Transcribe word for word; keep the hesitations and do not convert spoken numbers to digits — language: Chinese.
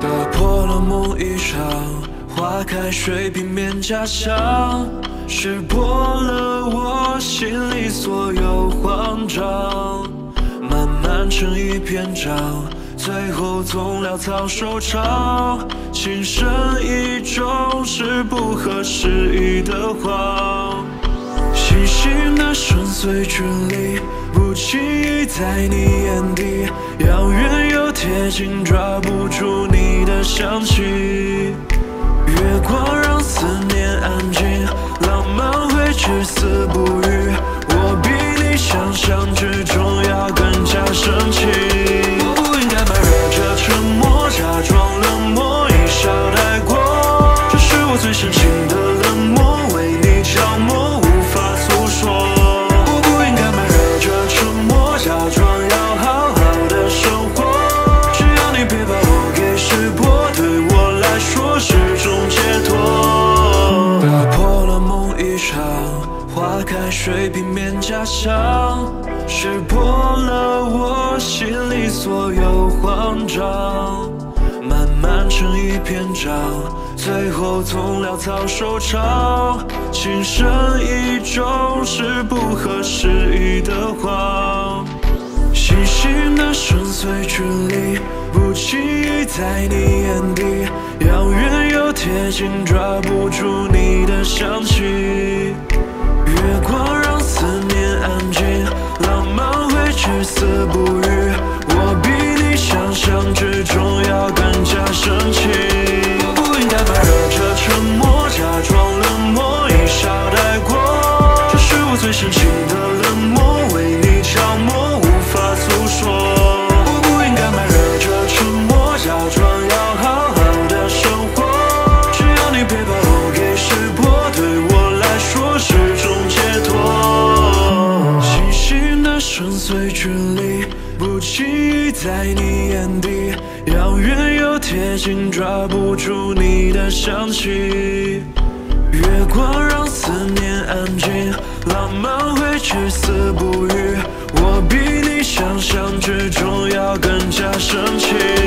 打破了梦一场，花开水平面假象，识破了我心里所有慌张，慢慢成一篇章。 最后总潦草收场，情深意重是不合时宜的谎。细心的深邃距离，不轻易在你眼底，遥远又贴近，抓不住你的香气。月光让思念安静，浪漫会至死不渝。我比你想象之中要更加深情。 最深情的冷漠，为你消磨，无法诉说。我不应该埋怨着沉默，假装要好好的生活。只要你别把我给识破，对我来说是种解脱。打破了梦一场，花开水平面假象，识破了我心里所有慌张。 慢慢成一篇章，最后总潦草收场。情深意重是不合时宜的谎。细心的深邃距离，不轻易在你眼底，遥远又贴近，抓不住你的香气。月光让思念安静，浪漫会至死不渝。我比你想象之中要更。 假深情，我不应该埋怨着沉默，假装冷漠，一笑带过。这是我最深情的冷漠，为你消磨，无法诉说。我不应该埋怨着沉默，假装要好好的生活。只要你别把我给识破，对我来说是种解脱。细心的深邃距离，不轻易在你眼底，遥远。 贴近，抓不住你的香气。月光让思念安静，浪漫会至死不渝。我比你想象之中要更加深情。